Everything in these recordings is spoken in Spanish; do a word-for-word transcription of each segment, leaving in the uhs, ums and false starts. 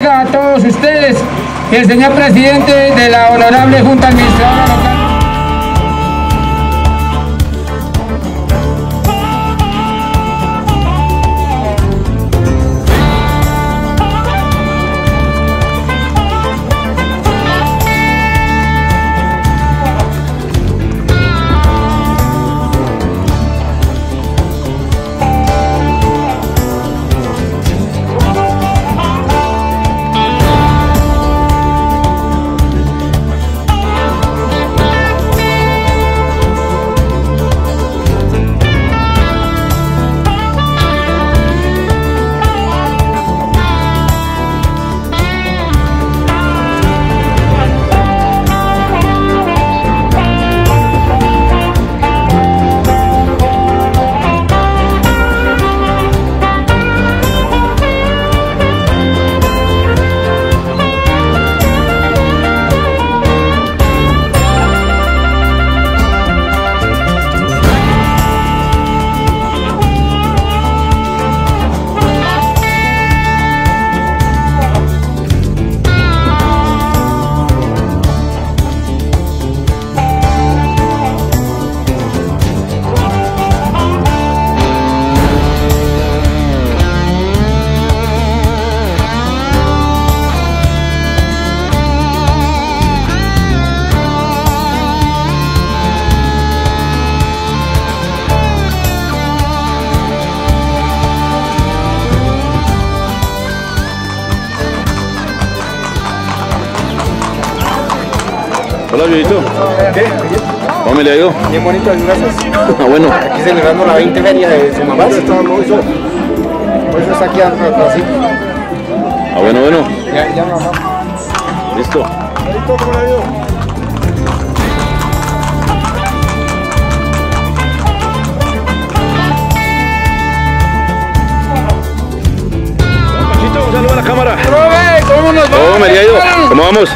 A todos ustedes, el señor presidente de la Honorable Junta Administradora Local. Hola, viejito. ¿Qué? ¿Cómo le ha ido? Bien bonito, gracias. Ah, bueno. Aquí celebrando la vigésima feria de su mamá. Por eso está aquí así. Ah, bueno, bueno. Ya, ya, mamá. Listo. Listo, ¿cómo le ha ido? Machito, un saludo a la cámara. ¿Cómo nos va? ¿Cómo me ha ido? ¿Cómo vamos?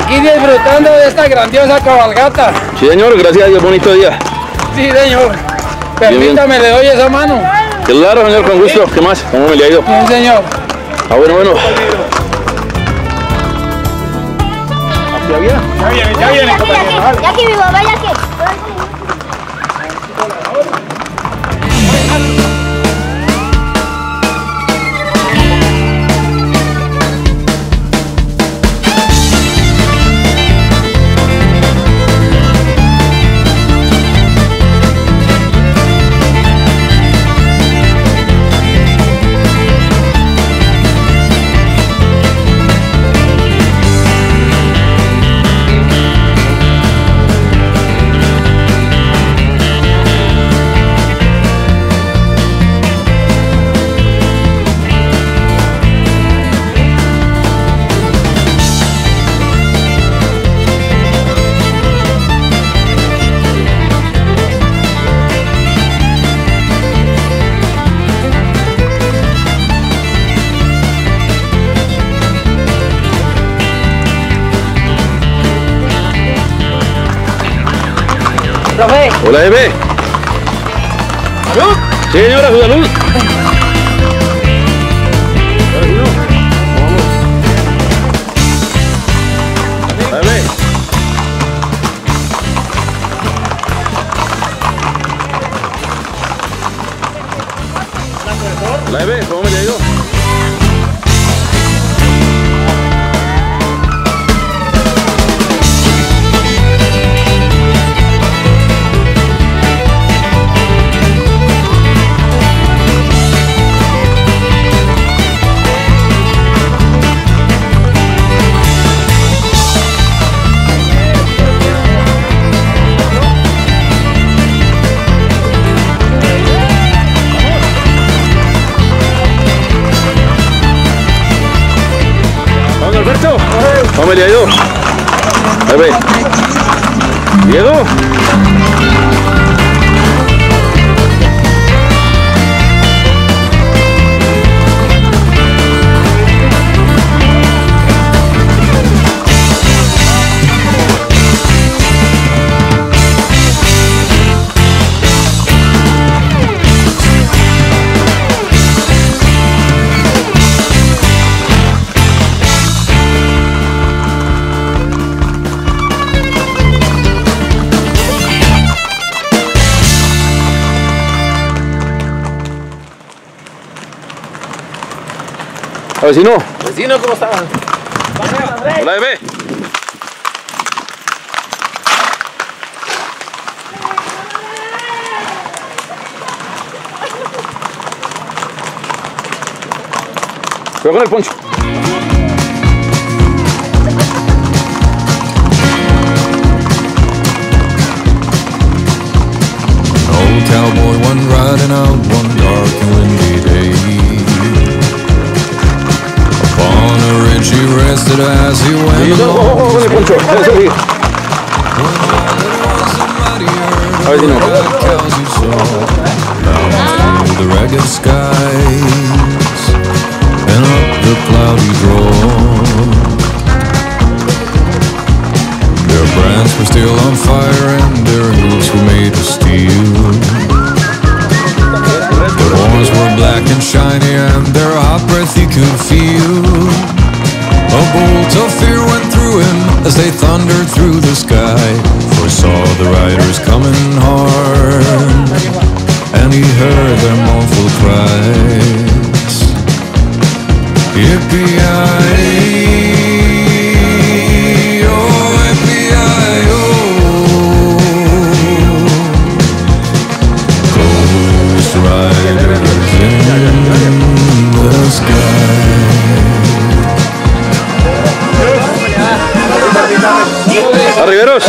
Aquí disfrutando de esta grandiosa cabalgata. Sí, señor, gracias a Dios, bonito día. Sí, señor. Permítame, bien, bien. Le doy esa mano. Claro, señor, con gusto. ¿Qué más? ¿Cómo me le ha ido? Bien, señor. Ah, bueno, bueno. ¿Hacia bien? Ya viene, ya viene. Ya que mi papá, ya que... Hola, bebé. ¿Salud? Sí, señora, su salud. Bebé. Hola, bebé, ¿cómo me le ha ido? ¿Cómo le ha ido? A ver. ¿Diego? Vecino. Vecino, ¿cómo está? Hola, bebé. Cuidado con el poncho. Old cowboy, one riding out one dark and windy day. Upon a ridge he rested as he went along. A red cows he saw, down through the ragged skies, and up the cloudy draw. Their brands were still on fire and their hooves were made of steel. Their horns were black and shiny and their hot breath you could feel. A bolt of fear went through him as they thundered through the sky. For he saw the riders coming hard and he heard their mournful cries. Yippee-yi-yi. Arriberos.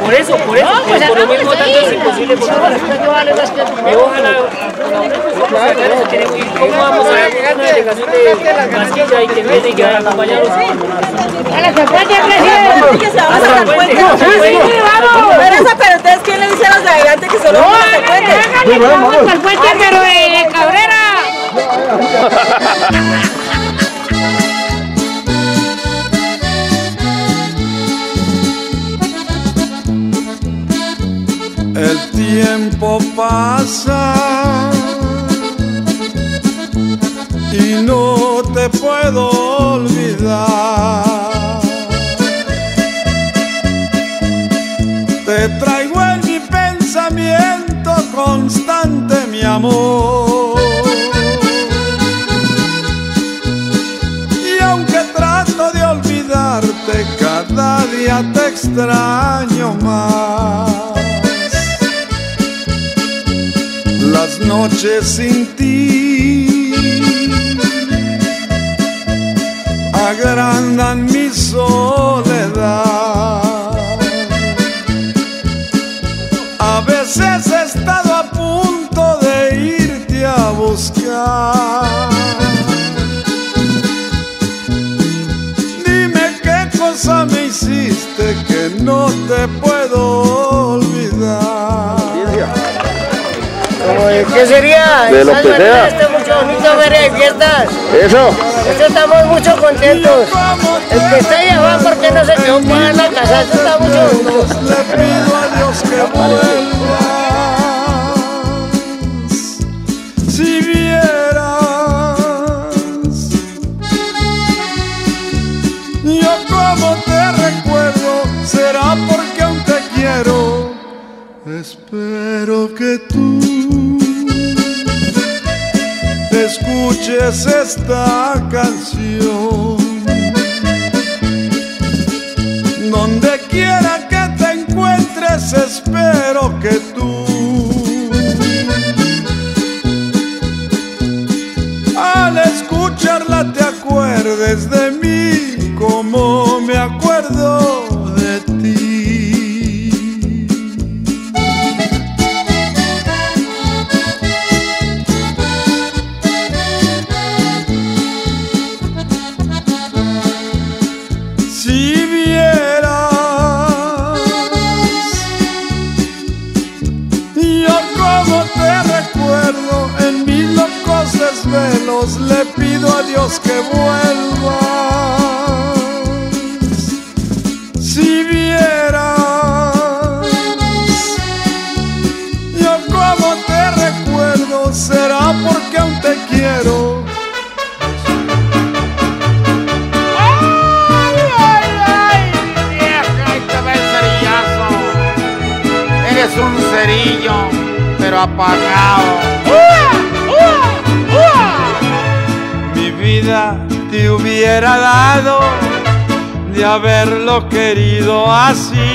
Por eso, por eso, no, pues por lo mismo tanto es imposible, porque ojalá, ¿cómo vamos a llegar a una delegación de Masquilla y que viene y que va a acompañarnos? ¡A la campaña, presidente! ¡Vamos a la cuenta! ¡Vamos! Pero para ustedes, ¿quién le dice a los de adelante que solo vamos a la cuenta? ¡No, vamos a la cuenta, pero de Cabrera! El tiempo pasa y no te puedo olvidar. Te traigo en mi pensamiento constante, mi amor. Y aunque trato de olvidarte, cada día te extraño más. Las noches sin ti agrandan mi soledad. A veces he estado a punto de irte a buscar. Dime qué cosa me hiciste que no te puedo olvidar. ¿Qué sería? De lo que sea. Está mucho bonito ver las fiestas. Eso. Eso estamos mucho contentos. El que está allá abajo, ¿por qué no se quedó para la casa? Eso está mucho bonito. Le pido a Dios que vuelvas. Si vieras yo como te recuerdo, será porque aún te quiero. Espero que tú escuches esta canción. Donde quiera que te encuentres, espero que tú al escucharla te acuerdes de mí como me acuerdo de ti. Velos, le pido a Dios que vuelvas. Si vieras yo como te recuerdo, será porque aún te quiero. ¡Ay, ay, ay! Mi vieja, ahí te va el cerillazo. Eres un cerillo, pero apagado. Te hubiera dado de haberlo querido así.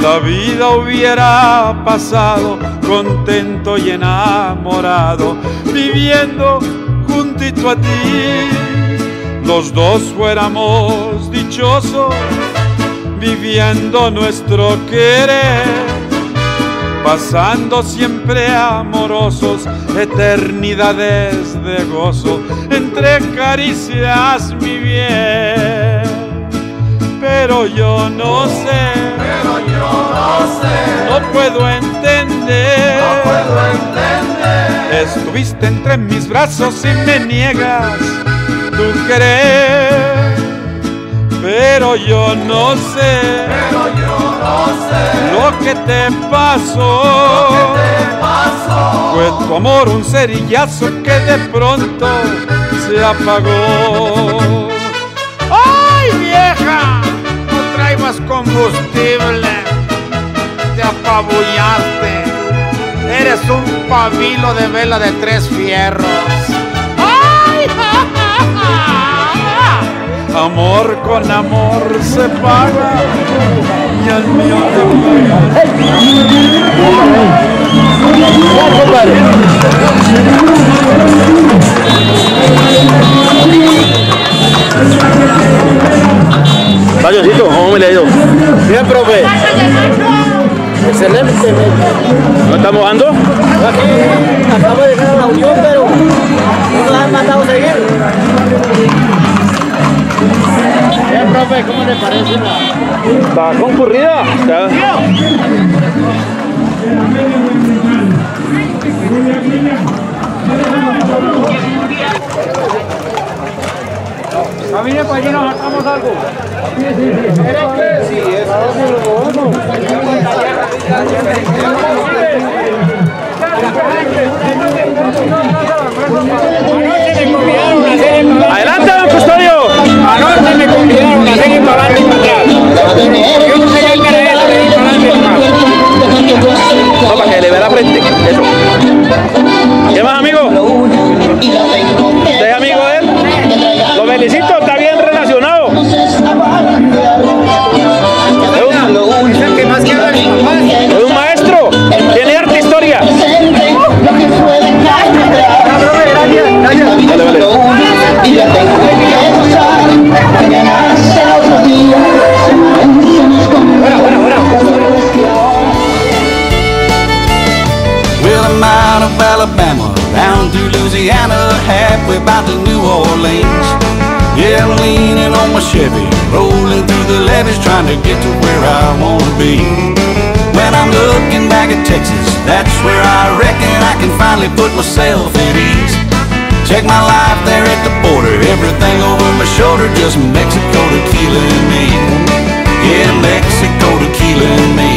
La vida hubiera pasado contento y enamorado, viviendo juntito a ti. Los dos fuéramos dichosos, viviendo nuestro querer, pasando siempre amorosos eternidades de gozo entre caricias, mi bien. Pero yo no sé, pero yo no sé, no puedo entender, no puedo entender. Estuviste entre mis brazos y me niegas tu querer. Pero yo no sé, pero yo no sé, lo que te pasó, lo que te pasó. Fue tu amor un cerillazo que de pronto se apagó. ¡Ay, vieja! No traigas combustible, te apabullaste. Eres un pabilo de vela de tres fierros. ¡Ay, ja, ja, ja! Amor con amor se paga y al mío te paga. Vayocito, ¿cómo me le ha ido? Bien, profe. Excelente. ¿No estamos dando? Aquí acabo de dejar la unión, pero no nos han mandado a seguir. Eh, profe, ¿cómo le parece? Está concurrida. Está. A mí para allí nos sacamos algo. ¿Eres que sí? Adelante, don Custodio. Anoche me convidaron a seguir para adelante y para atrás. Yo no sé qué hay que hacer. Felicito, está bien relacionado. Es un maestro, tiene arte historia. Vale, vale. Well, I'm out of Alabama, down to Louisiana, halfway by the New Orleans. Yeah, I'm leaning on my Chevy, rolling through the levees, trying to get to where I want to be. When I'm looking back at Texas, that's where I reckon I can finally put myself at ease. Check my life there at the border, everything over my shoulder, just Mexico, tequila, and me. Yeah, Mexico, tequila, and me.